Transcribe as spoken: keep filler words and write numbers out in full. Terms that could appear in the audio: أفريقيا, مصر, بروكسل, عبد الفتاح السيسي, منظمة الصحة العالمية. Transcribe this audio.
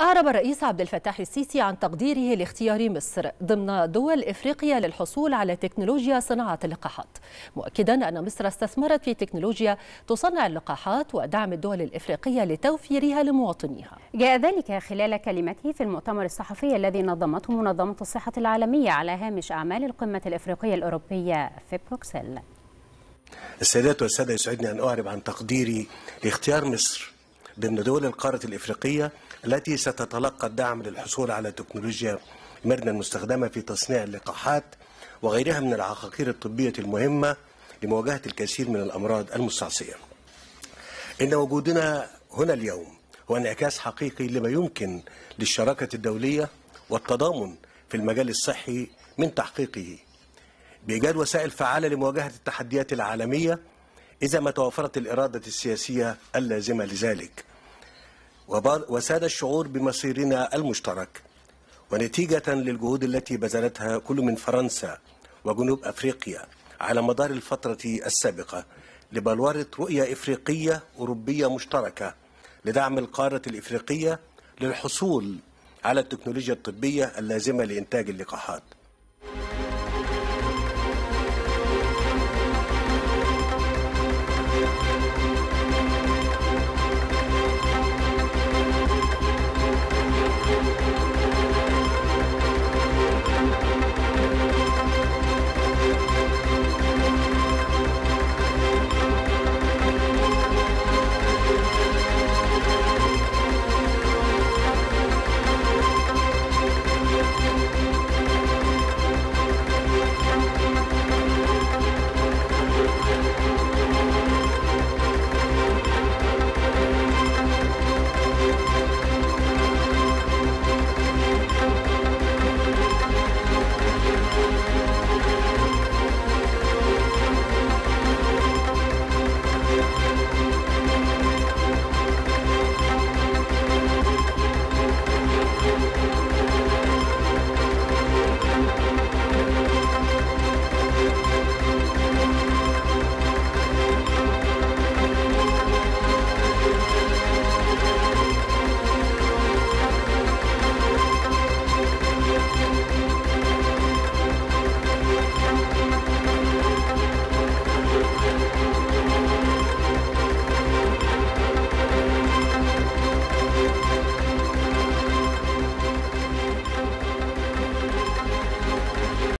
أعرب الرئيس عبد الفتاح السيسي عن تقديره لاختيار مصر ضمن دول إفريقيا للحصول على تكنولوجيا صناعة اللقاحات، مؤكدا أن مصر استثمرت في تكنولوجيا تصنع اللقاحات ودعم الدول الإفريقية لتوفيرها لمواطنيها. جاء ذلك خلال كلمته في المؤتمر الصحفي الذي نظمته منظمة الصحة العالمية على هامش أعمال القمة الإفريقية الأوروبية في بروكسل. السيدات والسادة، يسعدني أن أعرب عن تقديري لاختيار مصر ضمن دول القارة الإفريقية التي ستتلقى الدعم للحصول على تكنولوجيا مرنة المستخدمة في تصنيع اللقاحات وغيرها من العقاقير الطبية المهمة لمواجهة الكثير من الأمراض المستعصية. إن وجودنا هنا اليوم هو انعكاس حقيقي لما يمكن للشراكة الدولية والتضامن في المجال الصحي من تحقيقه، بإيجاد وسائل فعالة لمواجهة التحديات العالمية إذا ما توافرت الإرادة السياسية اللازمة لذلك، وساد الشعور بمصيرنا المشترك. ونتيجة للجهود التي بذلتها كل من فرنسا وجنوب أفريقيا على مدار الفترة السابقة لبلورة رؤية إفريقية أوروبية مشتركة لدعم القارة الإفريقية للحصول على التكنولوجيا الطبية اللازمة لإنتاج اللقاحات.